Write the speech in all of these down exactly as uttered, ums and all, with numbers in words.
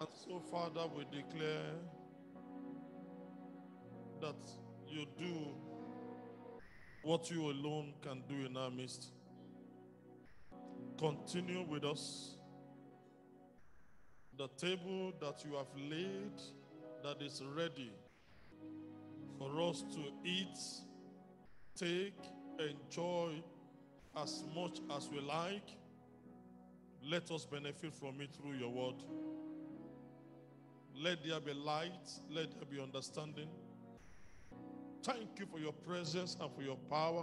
And so, Father, we declare that you do what you alone can do in our midst. Continue with us. The table that you have laid that is ready for us to eat, take, enjoy as much as we like. Let us benefit from it through your word. Let there be light. Let there be understanding. Thank you for your presence and for your power.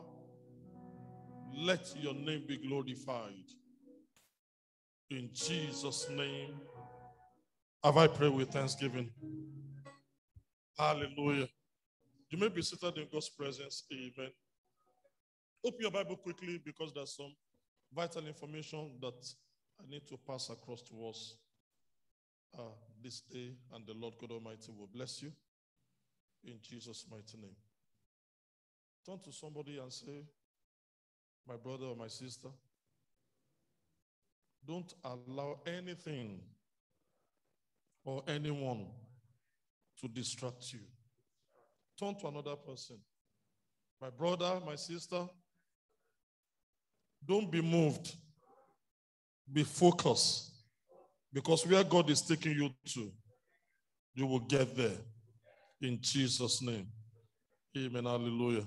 Let your name be glorified. In Jesus' name, have I prayed with thanksgiving. Hallelujah. You may be seated in God's presence. Amen. Open your Bible quickly because there's some vital information that I need to pass across to us uh, this day, and the Lord God Almighty will bless you in Jesus' mighty name. Turn to somebody and say, my brother or my sister, don't allow anything or anyone to distract you. Turn to another person. My brother, my sister, don't be moved. Be focused. Because where God is taking you to, you will get there. In Jesus' name. Amen. Hallelujah.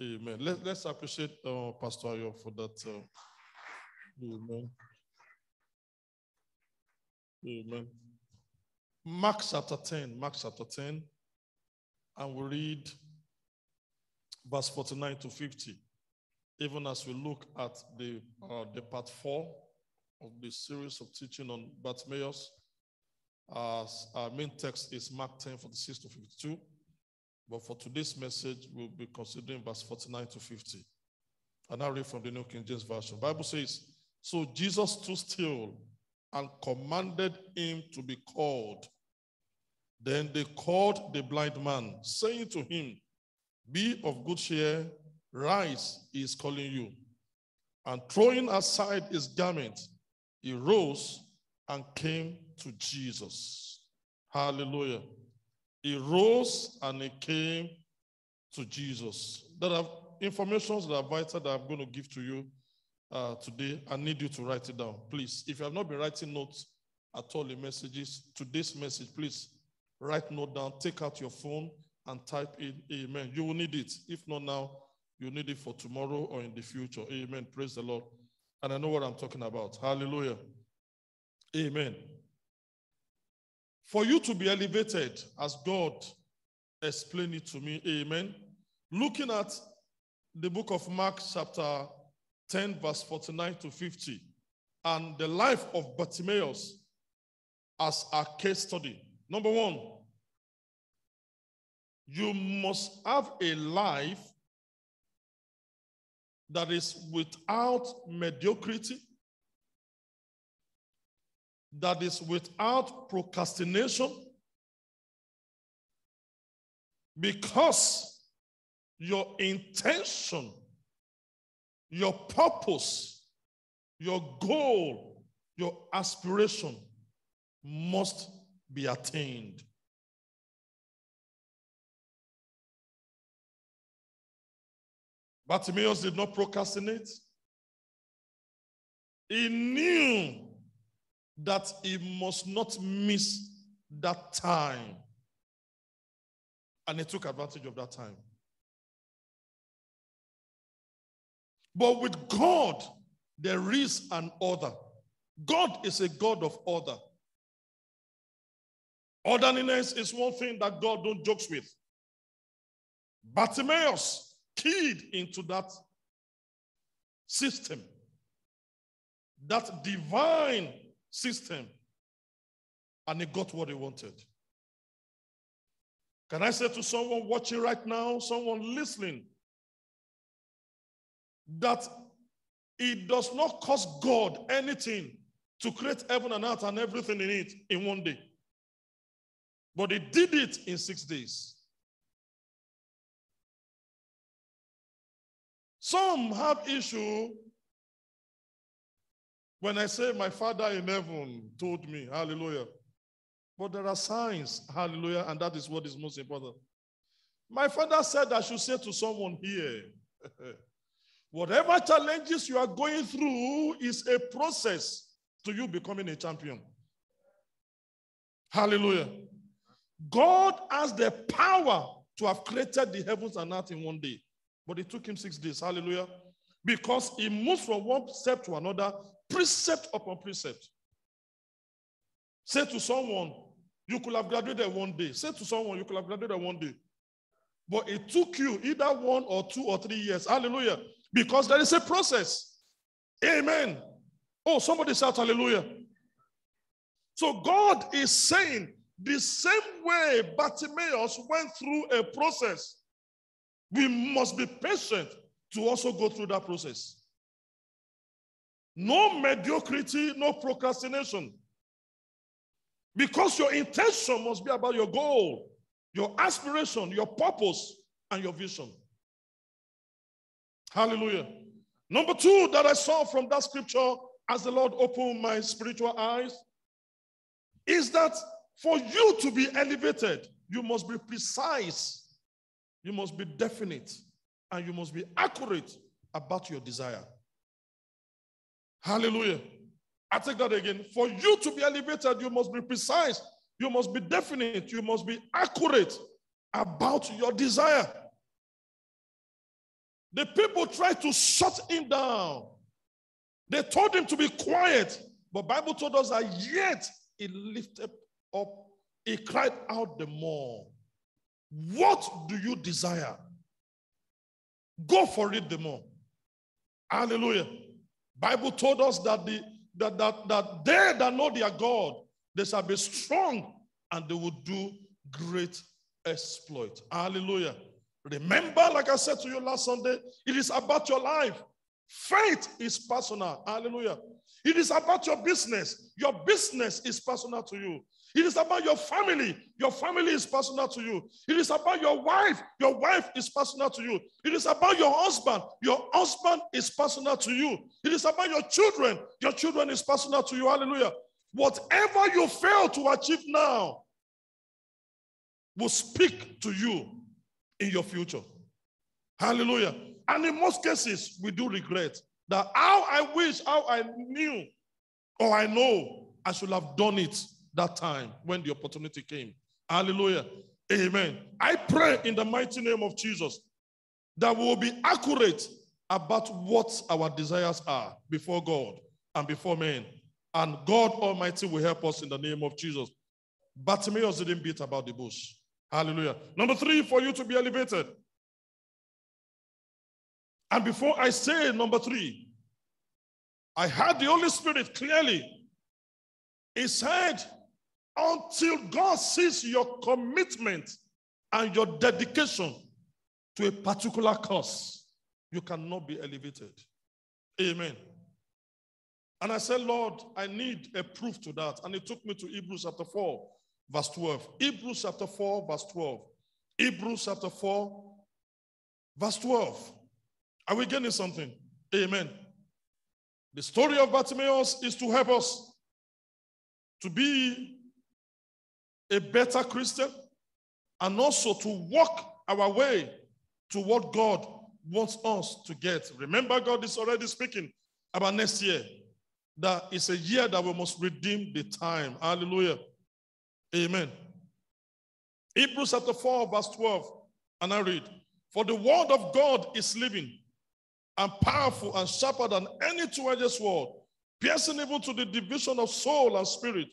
Amen. Let, let's appreciate uh, Pastor Ayo for that. Uh, amen. Amen. Mark chapter ten. Mark chapter ten. And we'll read verse forty-nine to fifty. Even as we look at the, uh, the part four of the series of teaching on Bartimaeus, uh, our main text is Mark ten, forty-six to fifty-two. But for today's message, we'll be considering verse forty-nine to fifty. And I read from the New King James Version. The Bible says, so Jesus stood still and commanded him to be called. Then they called the blind man, saying to him, be of good cheer. Rise, he is calling you. And throwing aside his garment, he rose and came to Jesus. Hallelujah. He rose and he came to Jesus. There are information that are vital that I'm going to give to you uh, today. I need you to write it down, please. If you have not been writing notes at all in messages, today's message, please write note down. Take out your phone and type in amen. You will need it. If not now, you need it for tomorrow or in the future. Amen. Praise the Lord. And I know what I'm talking about. Hallelujah. Amen. For you to be elevated, as God explained it to me. Amen. Looking at the book of Mark chapter ten, verse forty-nine to fifty, and the life of Bartimaeus as a case study. Number one, you must have a life that is without mediocrity, that is without procrastination, because your intention, your purpose, your goal, your aspiration must be attained. Bartimaeus did not procrastinate. He knew that he must not miss that time. And he took advantage of that time. But with God, there is an order. God is a God of order. Orderliness is one thing that God don't joke with. Bartimaeus keyed into that system, that divine system, and he got what he wanted. Can I say to someone watching right now, someone listening, that it does not cost God anything to create heaven and earth and everything in it in one day, but he did it in six days. Some have issue when I say my Father in heaven told me, hallelujah. But there are signs, hallelujah, and that is what is most important. My father said I should say to someone here, whatever challenges you are going through is a process to you becoming a champion. Hallelujah. God has the power to have created the heavens and earth in one day, but it took him six days, hallelujah, because he moves from one step to another, precept upon precept. Say to someone, you could have graduated one day. Say to someone, you could have graduated one day. But it took you either one or two or three years. Hallelujah. Because there is a process. Amen. Oh, somebody shout hallelujah. So God is saying the same way Bartimaeus went through a process, we must be patient to also go through that process. No mediocrity, no procrastination. Because your intention must be about your goal, your aspiration, your purpose, and your vision. Hallelujah. Number two that I saw from that scripture as the Lord opened my spiritual eyes is that for you to be elevated, you must be precise, you must be definite, and you must be accurate about your desire. Hallelujah. I take that again. For you to be elevated, you must be precise. You must be definite. You must be accurate about your desire. The people tried to shut him down. They told him to be quiet. But the Bible told us that yet he lifted up, he cried out the more. What do you desire? Go for it the more. Hallelujah. Bible told us that the That, that, that they that know their God, they shall be strong and they will do great exploit. Hallelujah. Remember, like I said to you last Sunday, it is about your life. Faith is personal. Hallelujah. It is about your business. Your business is personal to you. It is about your family. Your family is personal to you. It is about your wife. Your wife is personal to you. It is about your husband. Your husband is personal to you. It is about your children. Your children is personal to you. Hallelujah. Whatever you fail to achieve now will speak to you in your future. Hallelujah. And in most cases, we do regret that how I wish, how I knew, or I know I should have done it that time when the opportunity came. Hallelujah. Amen. I pray in the mighty name of Jesus that we will be accurate about what our desires are before God and before men. And God Almighty will help us in the name of Jesus. Bartimaeus didn't beat about the bush. Hallelujah. Number three, for you to be elevated. And before I say number three, I heard the Holy Spirit clearly. He said, until God sees your commitment and your dedication to a particular cause, you cannot be elevated. Amen. And I said, Lord, I need a proof to that. And it took me to Hebrews chapter four, verse twelve. Hebrews chapter four, verse twelve. Hebrews chapter four, verse twelve. Are we getting something? Amen. The story of Bartimaeus is to help us to be a better Christian and also to walk our way to what God wants us to get. Remember, God is already speaking about next year. That it's a year that we must redeem the time. Hallelujah. Amen. Hebrews chapter four, verse twelve, and I read, for the word of God is living and powerful and sharper than any two-edged sword, piercing even to the division of soul and spirit,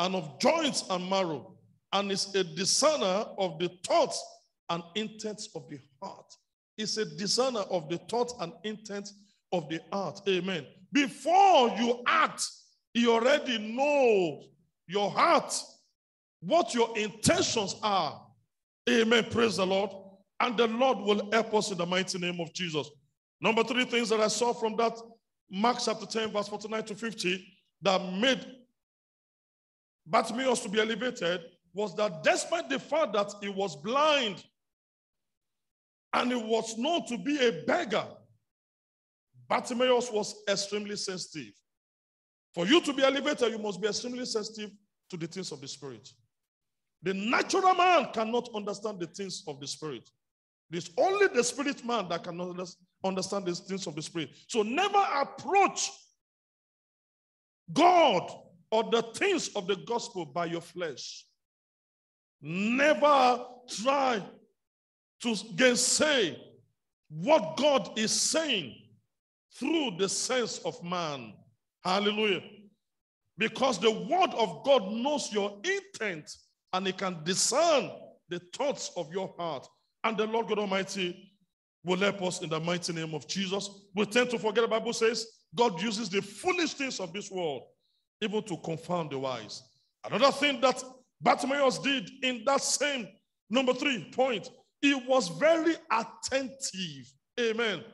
and of joints and marrow, and is a discerner of the thoughts and intents of the heart. It's a discerner of the thoughts and intents of the heart. Amen. Before you act, you already know your heart, what your intentions are. Amen. Praise the Lord. And the Lord will help us in the mighty name of Jesus. Number three things that I saw from that Mark chapter ten, verse forty-nine to fifty, that made Bartimaeus to be elevated was that despite the fact that he was blind and he was known to be a beggar, Bartimaeus was extremely sensitive. For you to be elevated, you must be extremely sensitive to the things of the Spirit. The natural man cannot understand the things of the Spirit. It's only the spirit man that cannot understand the things of the Spirit. So never approach God or the things of the gospel by your flesh. Never try to gainsay what God is saying through the sense of man. Hallelujah. Because the word of God knows your intent and it can discern the thoughts of your heart. And the Lord God Almighty will help us in the mighty name of Jesus. We tend to forget, the Bible says, God uses the foolish things of this world even to confound the wise. Another thing that Bartimaeus did in that same number three point, he was very attentive. Amen.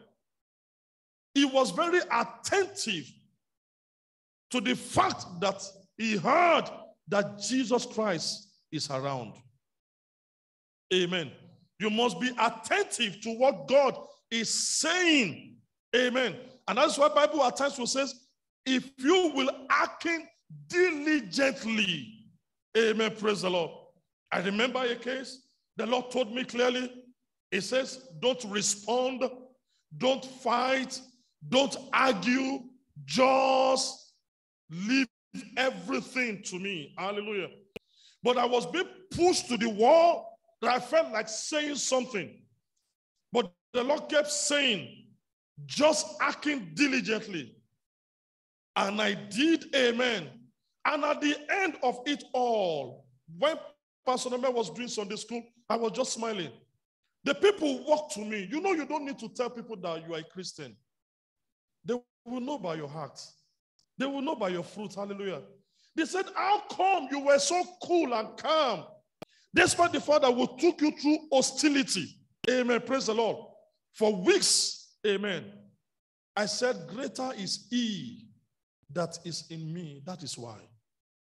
He was very attentive to the fact that he heard that Jesus Christ is around. Amen. You must be attentive to what God is saying. Amen. And that's why the Bible at times will say, if you will hearken diligently. Amen. Praise the Lord. I remember a case. The Lord told me clearly. He says, don't respond. Don't fight. Don't argue. Just leave everything to me. Hallelujah. But I was being pushed to the wall. That I felt like saying something. But the Lord kept saying, just acting diligently. And I did, amen. And at the end of it all, when Pastor Nomel was doing Sunday school, I was just smiling. The people walked to me. You know, you don't need to tell people that you are a Christian. They will know by your heart. They will know by your fruit. Hallelujah. They said, how come you were so cool and calm? Despite the fact that we took you through hostility. Amen. Praise the Lord. For weeks. Amen. I said, greater is he that is in me. That is why.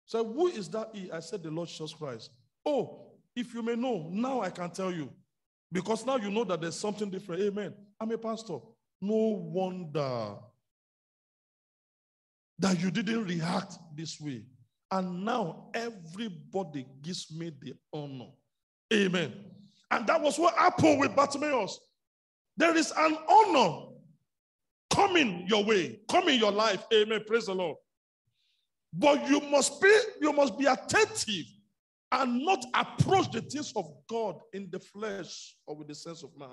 So who is that he? I said, the Lord Jesus Christ. Oh, if you may know, now I can tell you. Because now you know that there's something different. Amen. I'm a pastor. No wonder that you didn't react this way. And now everybody gives me the honor. Amen. And that was what happened with Bartimaeus. There is an honor coming your way, coming your life. Amen. Praise the Lord. But you must be, you must be attentive and not approach the things of God in the flesh or with the sense of man.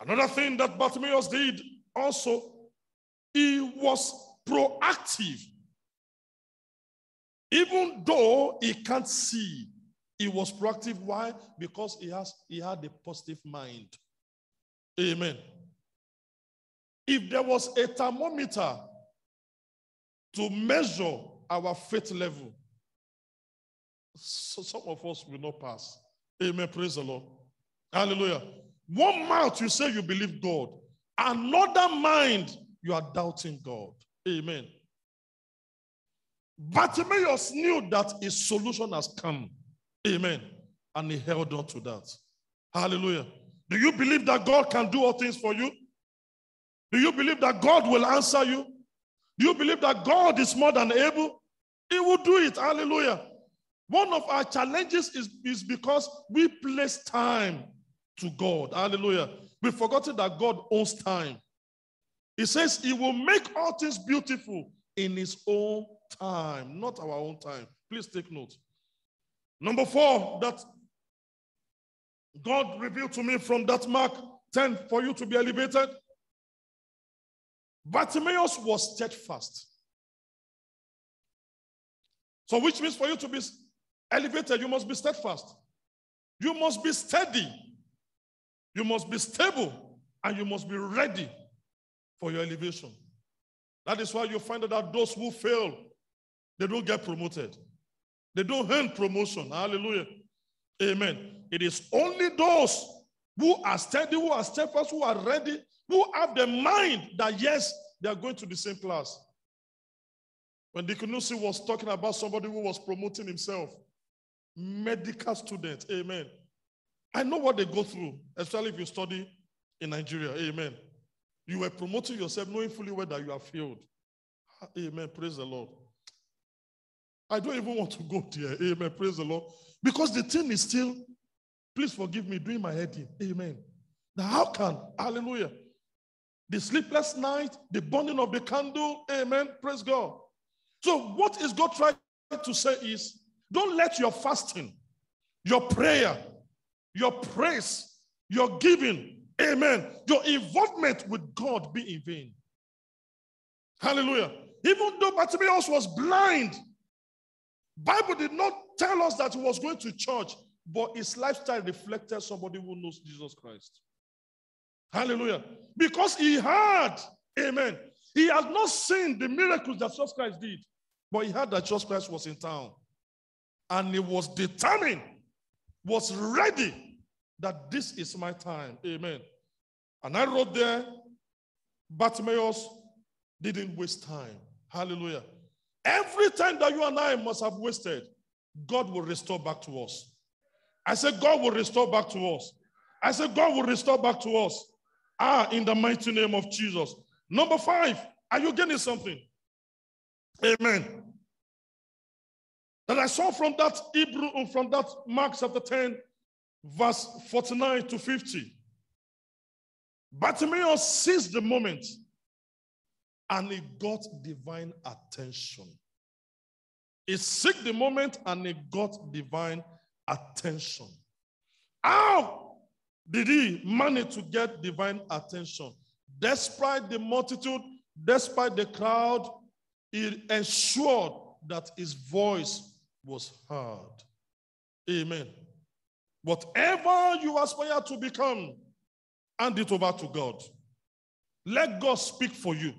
Another thing that Bartimaeus did also, he was proactive. Even though he can't see, he was proactive. Why? Because he has he had a positive mind. Amen. If there was a thermometer to measure our faith level, so some of us will not pass. Amen. Praise the Lord. Hallelujah. One mouth you say you believe God. Another mind you are doubting God. Amen. Bartimaeus knew that his solution has come. Amen. And he held on to that. Hallelujah. Do you believe that God can do all things for you? Do you believe that God will answer you? Do you believe that God is more than able? He will do it. Hallelujah. One of our challenges is, is because we place time to God. Hallelujah. We've forgotten that God owns time. He says he will make all things beautiful in his own time, not our own time. Please take note. Number four, that God revealed to me from that Mark ten, for you to be elevated. Bartimaeus was steadfast. So which means for you to be elevated, you must be steadfast. You must be steady. You must be stable. And you must be ready for your elevation. That is why you find that those who fail, they don't get promoted. They don't earn promotion. Hallelujah. Amen. It is only those who are steady, who are steadfast, who are ready, who have the mind that, yes, they are going to the same class. When Dikunusi was talking about somebody who was promoting himself, medical student, amen. I know what they go through, especially if you study in Nigeria, amen. You were promoting yourself knowing fully well that you have failed. Amen. Praise the Lord. I don't even want to go there. Amen. Praise the Lord. Because the thing is still, please forgive me, doing my head in. Amen. Now, how can, hallelujah, the sleepless night, the burning of the candle, amen, praise God. So what is God trying to say is, don't let your fasting, your prayer, your praise, your giving, amen, your involvement with God be in vain. Hallelujah. Even though Bartimaeus was blind, Bible did not tell us that he was going to church, but his lifestyle reflected somebody who knows Jesus Christ. Hallelujah. Because he had, amen, he had not seen the miracles that Jesus Christ did, but he heard that Jesus Christ was in town. And he was determined, was ready, that this is my time. Amen. And I wrote there, Bartimaeus didn't waste time. Hallelujah. Every time that you and I must have wasted, God will restore back to us. I said, God will restore back to us. I said, God will restore back to us. Ah, in the mighty name of Jesus. Number five, are you getting something? Amen. That I saw from that Hebrew, from that Mark chapter ten, verse forty-nine to fifty. Bartimaeus seized the moment and he got divine attention. He seized the moment and he got divine attention. How did he manage to get divine attention? Despite the multitude, despite the crowd, he ensured that his voice was heard. Amen. Whatever you aspire to become, hand it over to God. Let God speak for you.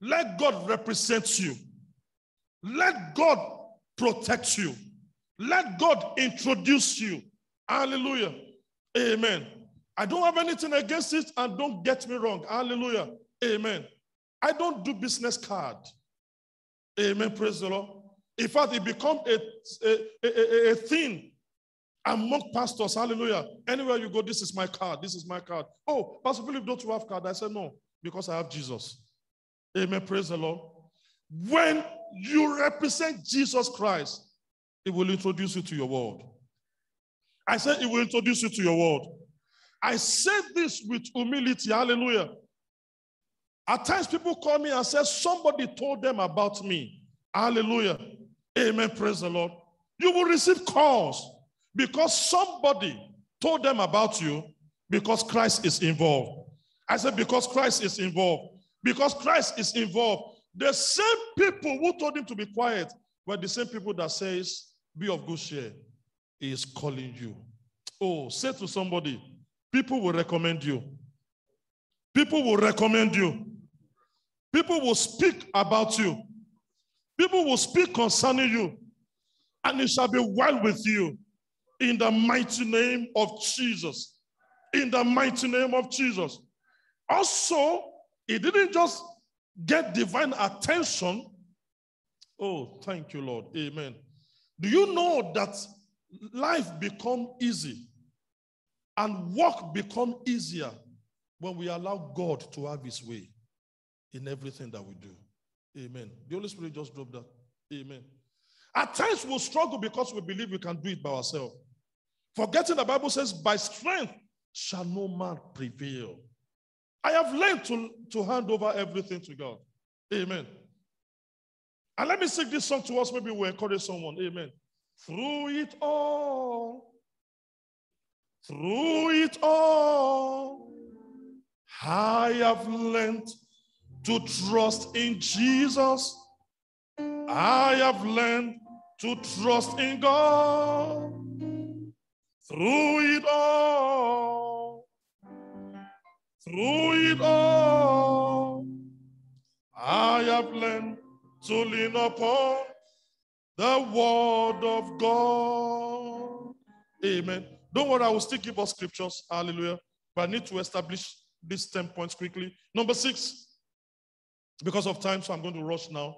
Let God represent you. Let God protect you. Let God introduce you. Hallelujah. Amen. I don't have anything against it, and don't get me wrong. Hallelujah. Amen. I don't do business card. Amen. Praise the Lord. In fact, it becomes a, a, a, a thing among pastors. Hallelujah. Anywhere you go, this is my card. This is my card. Oh, Pastor Philip, don't you have card? I said, no, because I have Jesus. Amen. Praise the Lord. When you represent Jesus Christ, it will introduce you to your world. I said, it will introduce you to your world. I said this with humility. Hallelujah. At times people call me and say, somebody told them about me. Hallelujah. Amen. Praise the Lord. You will receive calls because somebody told them about you, because Christ is involved. I said, because Christ is involved. Because Christ is involved. The same people who told him to be quiet were the same people that says, be of good cheer. He is calling you. Oh, say to somebody, people will recommend you. People will recommend you. People will speak about you. People will speak concerning you. And it shall be well with you. In the mighty name of Jesus. In the mighty name of Jesus. Also, he didn't just get divine attention. Oh, thank you, Lord. Amen. Do you know that life becomes easy and work becomes easier when we allow God to have his way in everything that we do? Amen. The Holy Spirit just dropped that. Amen. At times we'll struggle because we believe we can do it by ourselves. Forgetting the Bible says, by strength shall no man prevail. I have learned to, to hand over everything to God. Amen. And let me sing this song to us. Maybe we'll encourage someone. Amen. Through it all, through it all, I have learned to trust in Jesus. I have learned to trust in God. Through it all, through it all, I have learned to lean upon the word of God. Amen. Don't worry, I will still give us scriptures. Hallelujah. But I need to establish these ten points quickly. Number six, because of time, so I'm going to rush now.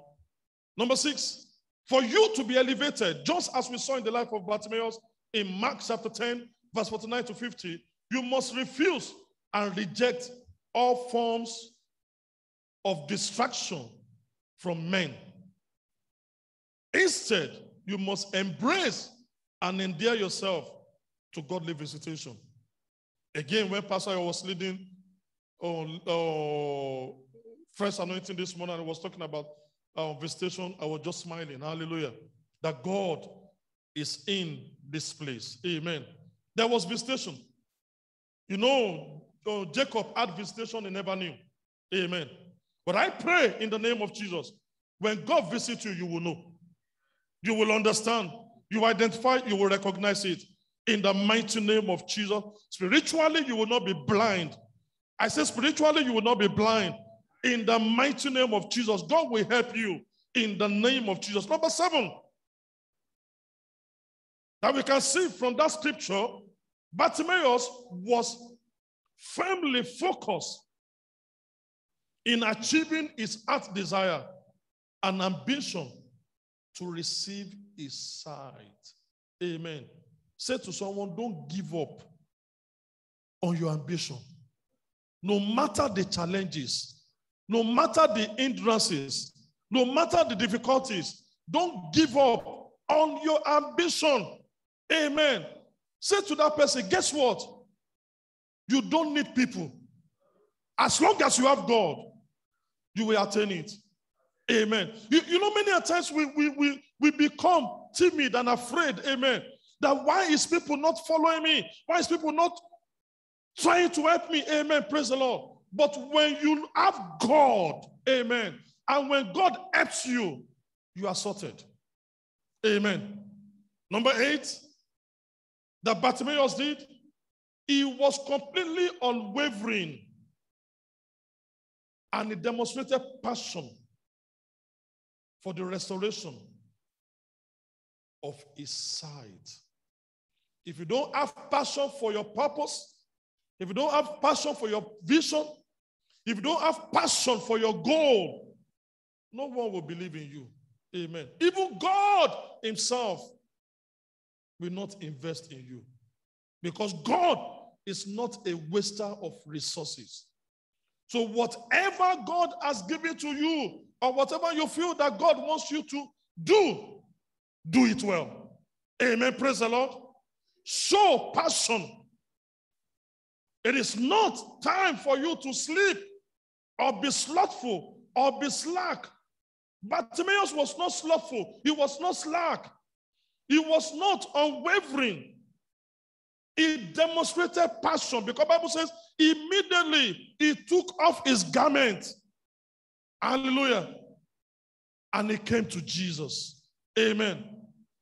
Number six, for you to be elevated, just as we saw in the life of Bartimaeus in Mark chapter ten, verse forty-nine to fifty, you must refuse and reject all forms of distraction from men. In Instead, you must embrace and endear yourself to godly visitation. Again, when Pastor Ayo was leading oh, oh, Fresh Anointing this morning, I was talking about our visitation, I was just smiling. Hallelujah. That God is in this place. Amen. There was visitation. You know, oh, Jacob had visitation he never knew. Amen. But I pray in the name of Jesus, when God visits you, you will know. You will understand. You identify, you will recognize it. In the mighty name of Jesus, spiritually, you will not be blind. I say spiritually, you will not be blind. In the mighty name of Jesus, God will help you in the name of Jesus. Number seven, that we can see from that scripture, Bartimaeus was firmly focused in achieving his heart's desire and ambition to receive his sight. Amen. Say to someone, don't give up on your ambition. No matter the challenges, no matter the hindrances, no matter the difficulties, don't give up on your ambition. Amen. Say to that person, guess what? You don't need people. As long as you have God, you will attain it. Amen. You, you know, many times we, we, we, we become timid and afraid. Amen. That why is people not following me? Why is people not trying to help me? Amen. Praise the Lord. But when you have God, amen, and when God helps you, you are sorted. Amen. Number eight, that Bartimaeus did, he was completely unwavering and he demonstrated passion for the restoration of his sight. If you don't have passion for your purpose, if you don't have passion for your vision, if you don't have passion for your goal, no one will believe in you. Amen. Even God himself will not invest in you because God is not a waster of resources. So whatever God has given to you or whatever you feel that God wants you to do, do it well. Amen. Praise the Lord. Show passion. It is not time for you to sleep or be slothful or be slack. Bartimaeus was not slothful. He was not slack. He was not unwavering. He demonstrated passion because the Bible says immediately he took off his garment. Hallelujah. And he came to Jesus. Amen.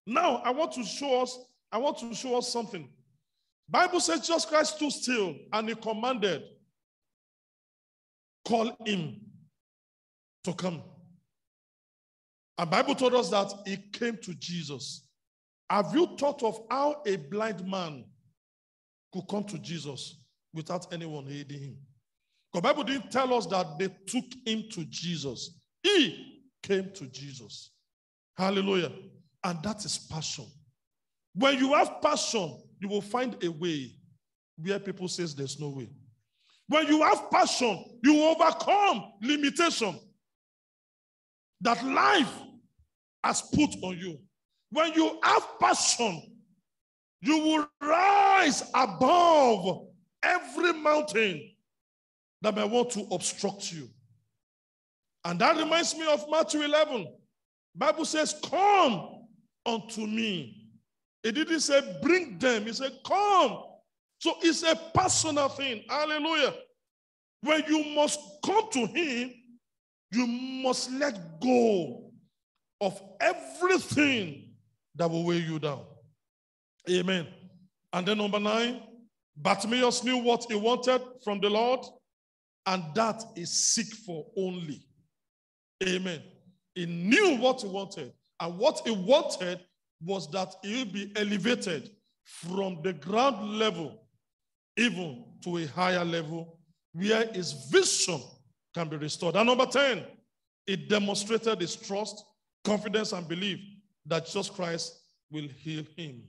Now, I want to show us, I want to show us something. Bible says Jesus Christ stood still and he commanded, call him to come. And Bible told us that he came to Jesus. Have you thought of how a blind man could come to Jesus without anyone aiding him? The Bible didn't tell us that they took him to Jesus. He came to Jesus. Hallelujah. And that is passion. When you have passion, you will find a way where people say there's no way. When you have passion, you overcome limitation that life has put on you. When you have passion, you will rise above every mountain that may want to obstruct you. And that reminds me of Matthew eleven. Bible says, come unto me. It didn't say bring them. It said come. So it's a personal thing. Hallelujah. When you must come to him, you must let go of everything that will weigh you down. Amen. And then number nine, Bartimaeus knew what he wanted from the Lord, and that is seek for only. Amen. He knew what he wanted, and what he wanted was that he will be elevated from the ground level even to a higher level where his vision can be restored. And number ten, it demonstrated his trust, confidence, and belief that Jesus Christ will heal him.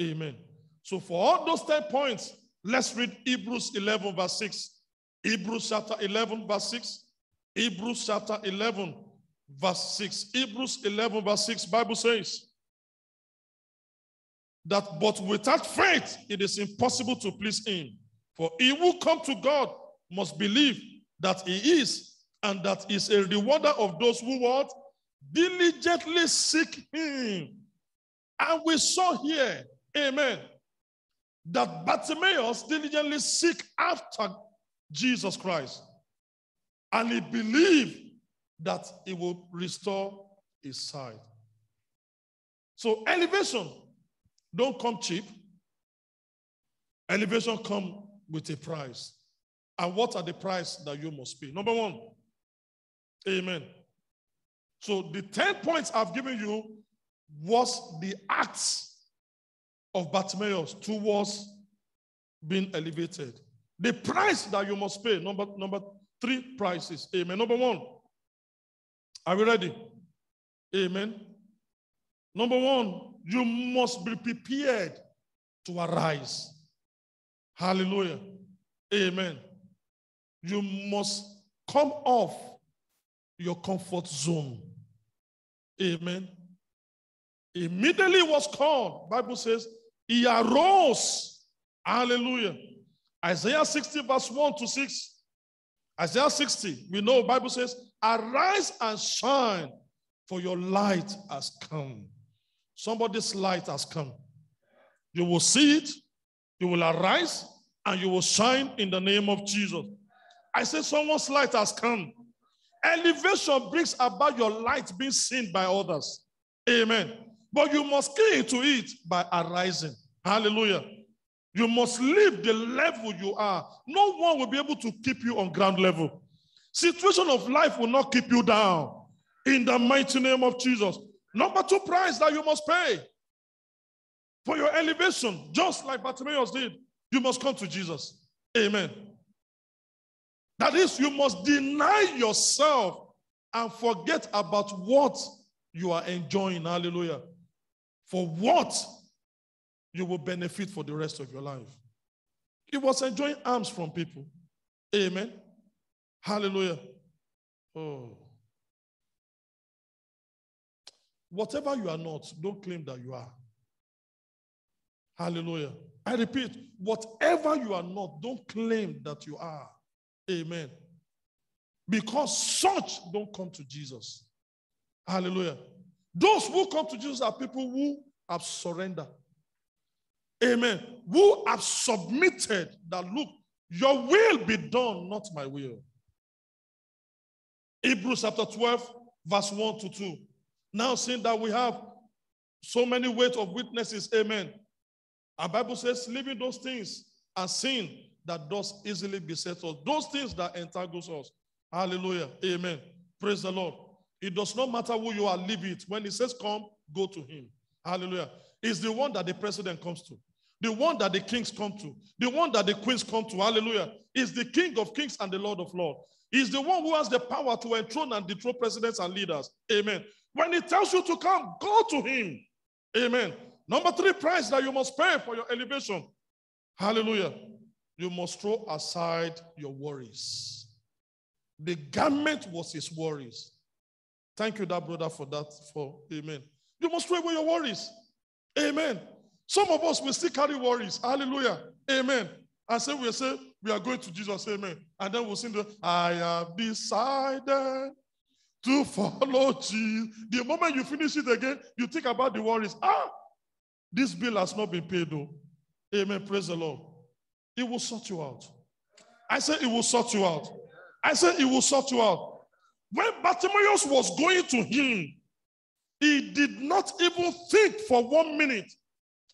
Amen. So for all those ten points, let's read Hebrews eleven verse six. Hebrews chapter eleven verse six. Hebrews chapter eleven verse six. Hebrews eleven, verse six, Bible says that, but without faith, it is impossible to please him. For he who comes to God must believe that he is, and that is a rewarder of those who what? Diligently seek him. And we saw here, amen, that Bartimaeus diligently seek after Jesus Christ. And he believed that he will restore his sight. So elevation don't come cheap. Elevation comes with a price. And what are the price that you must pay? Number one, amen. So the ten points I've given you was the acts of Bartimaeus towards being elevated. The price that you must pay, number, number three prices. Amen. Number one, are we ready? Amen. Number one, you must be prepared to arise. Hallelujah. Amen. You must come off your comfort zone. Amen. Immediately was called. Bible says, he arose. Hallelujah. Isaiah sixty, verse one to six. Isaiah sixty, we know, Bible says, arise and shine, for your light has come. Somebody's light has come. You will see it, you will arise, and you will shine in the name of Jesus. I said someone's light has come. Elevation brings about your light being seen by others. Amen. But you must key to it by arising. Hallelujah. You must leave the level you are. No one will be able to keep you on ground level. Situation of life will not keep you down. In the mighty name of Jesus. Number two price that you must pay for your elevation, just like Bartimaeus did, you must come to Jesus. Amen. That is, you must deny yourself and forget about what you are enjoying. Hallelujah. For what you will benefit for the rest of your life. He was enjoying alms from people. Amen. Hallelujah. Oh. Whatever you are not, don't claim that you are. Hallelujah. I repeat, whatever you are not, don't claim that you are. Amen. Because such don't come to Jesus. Hallelujah. Those who come to Jesus are people who have surrendered. Amen. Who have submitted that, look, your will be done, not my will. Hebrews chapter twelve, verse one to two. Now seeing that we have so many weight of witnesses, amen. Our Bible says, leaving those things and sin that does easily beset us. Those things that entangles us. Hallelujah. Amen. Praise the Lord. It does not matter who you are, leave it. When he says come, go to him. Hallelujah. It's the one that the president comes to. The one that the kings come to. The one that the queens come to. Hallelujah. It's the King of kings and the Lord of lords. He's the one who has the power to enthrone and dethrone presidents and leaders. Amen. When he tells you to come, go to him. Amen. Number three price that you must pay for your elevation. Hallelujah. You must throw aside your worries. The garment was his worries. Thank you, that brother, for that. For amen. You must throw away your worries. Amen. Some of us will still carry worries. Hallelujah. Amen. And say we say we are going to Jesus. Amen. And then we'll sing the I have decided to follow Jesus. The moment you finish it again, you think about the worries. Ah, this bill has not been paid though. Amen. Praise the Lord. It will sort you out. I say it will sort you out. I say it will sort you out. When Bartimaeus was going to him, he did not even think for one minute.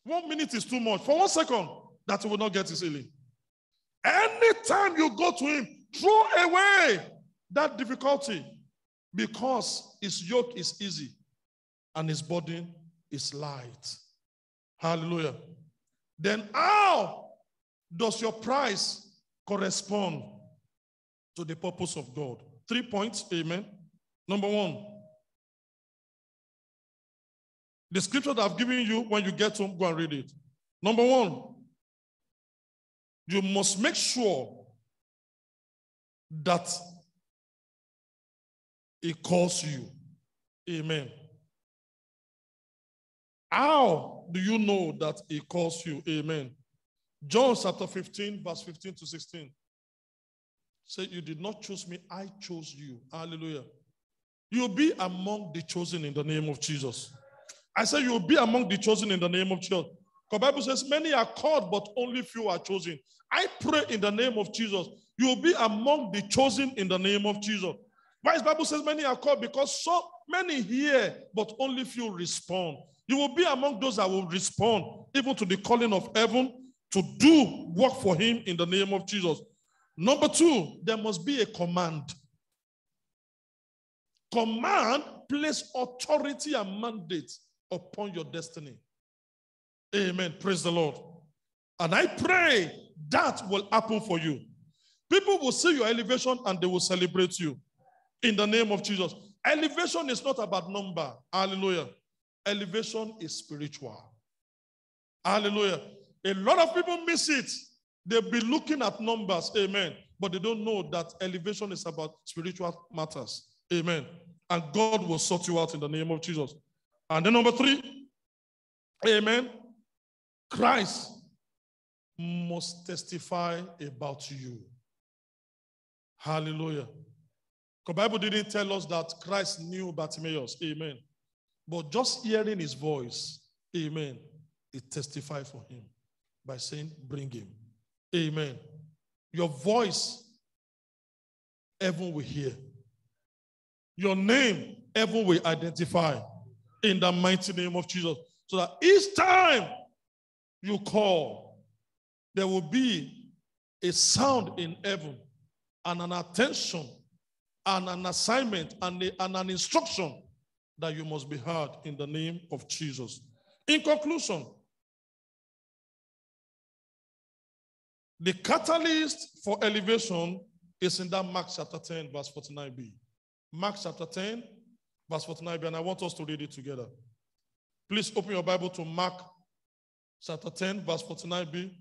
One minute is too much. For one second, that he will not get his healing. Anytime you go to him, throw away that difficulty, because his yoke is easy and his burden is light. Hallelujah. Then how does your price correspond to the purpose of God? Three points, amen. Number one, the scripture that I've given you, when you get home, go and read it. Number one, you must make sure that it calls you. Amen. How do you know that he calls you? Amen. John chapter fifteen, verse fifteen to sixteen. Say, you did not choose me, I chose you. Hallelujah. You'll be among the chosen in the name of Jesus. I say you'll be among the chosen in the name of Jesus. The Bible says many are called, but only few are chosen. I pray in the name of Jesus, you'll be among the chosen in the name of Jesus. Why is the Bible says many are called? Because so many hear, but only few respond. You will be among those that will respond, even to the calling of heaven, to do work for him in the name of Jesus. Number two, there must be a command. Command place authority and mandate upon your destiny. Amen. Praise the Lord. And I pray that will happen for you. People will see your elevation and they will celebrate you in the name of Jesus. Elevation is not about number. Hallelujah. Elevation is spiritual. Hallelujah. A lot of people miss it. They'll be looking at numbers. Amen. But they don't know that elevation is about spiritual matters. Amen. And God will sort you out in the name of Jesus. And then number three. Amen. Christ must testify about you. Hallelujah. The Bible didn't tell us that Christ knew Bartimaeus. Amen. But just hearing his voice, amen, it testified for him by saying, bring him. Amen. Your voice, heaven will hear. Your name, heaven will identify in the mighty name of Jesus. So that each time you call, there will be a sound in heaven and an attention and an assignment and, a, and an instruction that you must be heard in the name of Jesus. In conclusion, the catalyst for elevation is in that Mark chapter ten, verse forty-nine b. Mark chapter ten, verse forty-nine b, and I want us to read it together. Please open your Bible to Mark chapter ten, verse forty-nine b.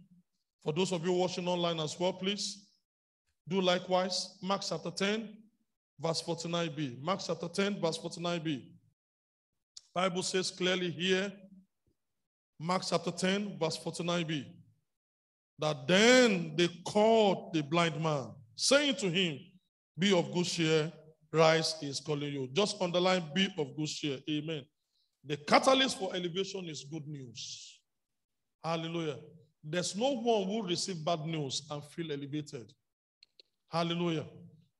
For those of you watching online as well, please do likewise. Mark chapter ten, verse forty-nine b. Mark chapter ten, verse forty-nine b. Bible says clearly here, Mark chapter ten, verse forty-nine b, that then they called the blind man, saying to him, be of good cheer, rise is calling you. Just underline, be of good cheer. Amen. The catalyst for elevation is good news. Hallelujah. There's no one who receives bad news and feel elevated. Hallelujah.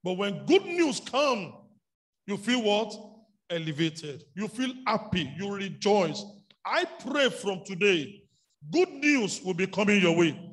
But when good news comes, you feel what? Elevated. You feel happy. You rejoice. I pray from today, good news will be coming your way.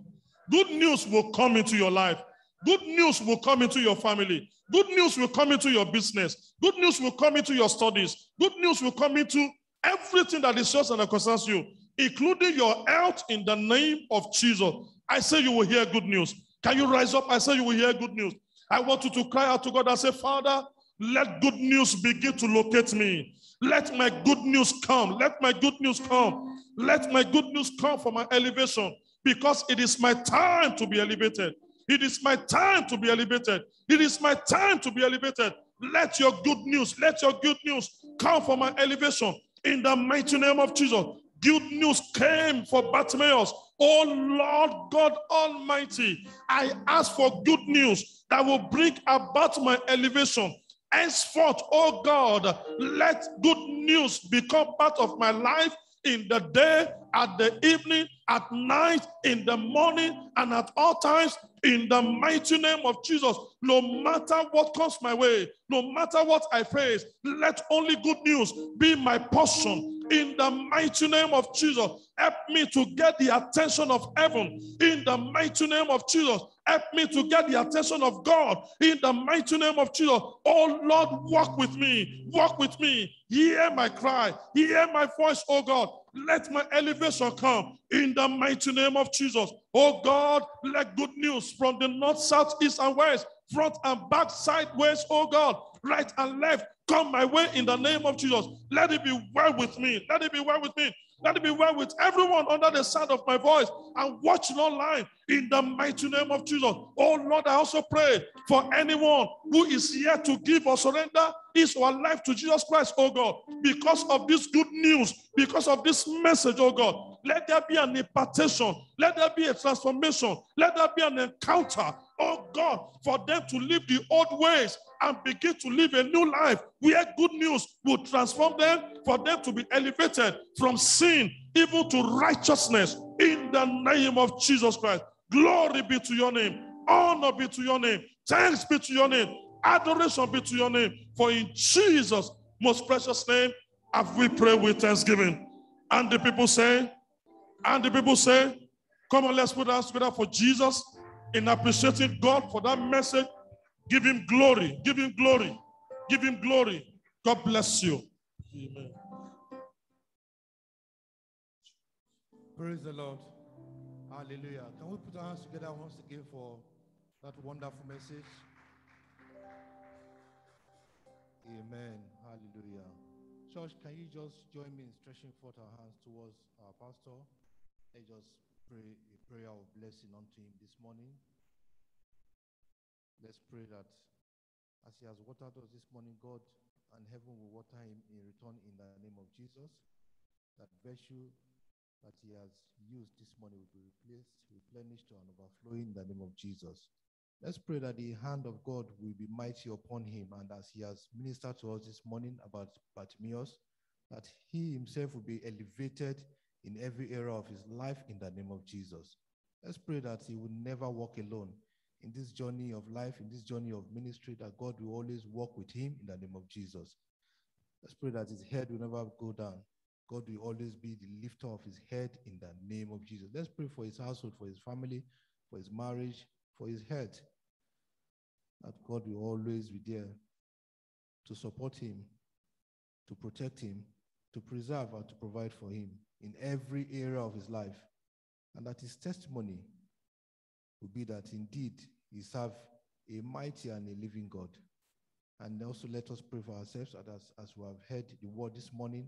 Good news will come into your life. Good news will come into your family. Good news will come into your business. Good news will come into your studies. Good news will come into everything that is yours and that concerns you, including your health in the name of Jesus. I say you will hear good news. Can you rise up? I say you will hear good news. I want you to cry out to God and say, Father, let good news begin to locate me. Let my good news come. Let my good news come. Let my good news come for my elevation, because it is my time to be elevated. It is my time to be elevated. It is my time to be elevated. Let your good news, let your good news come for my elevation in the mighty name of Jesus. Good news came for Bartimaeus. Oh Lord God Almighty, I ask for good news that will bring about my elevation. Henceforth, oh God, let good news become part of my life in the day, at the evening, at night, in the morning, and at all times, in the mighty name of Jesus. No matter what comes my way, no matter what I face, let only good news be my portion. In the mighty name of Jesus, help me to get the attention of heaven. In the mighty name of Jesus, help me to get the attention of God. In the mighty name of Jesus, oh Lord, walk with me, walk with me. Hear my cry, hear my voice, oh God. Let my elevation come in the mighty name of Jesus. Oh God, let good news from the north, south, east, and west, front and back, sideways, oh God, right and left, come my way in the name of Jesus. Let it be well with me. Let it be well with me. Let it be well with everyone under the sound of my voice and watching online in the mighty name of Jesus. Oh Lord, I also pray for anyone who is here to give or surrender his or her life to Jesus Christ, oh God, because of this good news, because of this message, oh God. Let there be an impartation. Let there be a transformation. Let there be an encounter, oh God, for them to live the old ways and begin to live a new life where good news will transform them, for them to be elevated from sin even to righteousness in the name of Jesus Christ. Glory be to your name. Honor be to your name. Thanks be to your name. Adoration be to your name. For in Jesus' most precious name have we prayed with thanksgiving. And the people say, and the people say, come on, let's put our hands together for Jesus in appreciating God for that message. Give him glory, give him glory, give him glory. God bless you. Amen. Praise the Lord. Hallelujah. Can we put our hands together once again for that wonderful message? Amen. Hallelujah. Church, can you just join me in stretching forth our hands towards our pastor? Let's just pray a prayer of blessing unto him this morning. Let's pray that as he has watered us this morning, God and heaven will water him in return in the name of Jesus. That virtue that he has used this morning will be replaced, replenished, and overflowing in the name of Jesus. Let's pray that the hand of God will be mighty upon him, and as he has ministered to us this morning about Bartimaeus, that he himself will be elevated in every area of his life in the name of Jesus. Let's pray that he will never walk alone in this journey of life, in this journey of ministry, that God will always walk with him in the name of Jesus. Let's pray that his head will never go down. God will always be the lifter of his head in the name of Jesus. Let's pray for his household, for his family, for his marriage, for his health, that God will always be there to support him, to protect him, to preserve and to provide for him in every area of his life, and that his testimony will be that indeed he served a mighty and a living God. And also let us pray for ourselves that as, as we have heard the word this morning,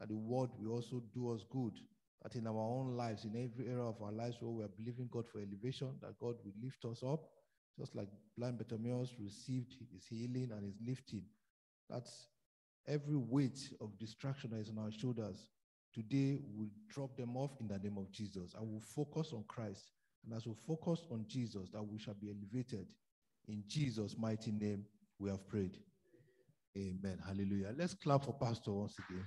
that the word will also do us good, that in our own lives, in every area of our lives where we are believing God for elevation, that God will lift us up, just like blind Bartimaeus received his healing and his lifting. That's every weight of distraction that is on our shoulders. Today, we'll drop them off in the name of Jesus, and we'll focus on Christ. And as we focus on Jesus, that we shall be elevated. In Jesus' mighty name, we have prayed. Amen. Hallelujah. Let's clap for Pastor once again.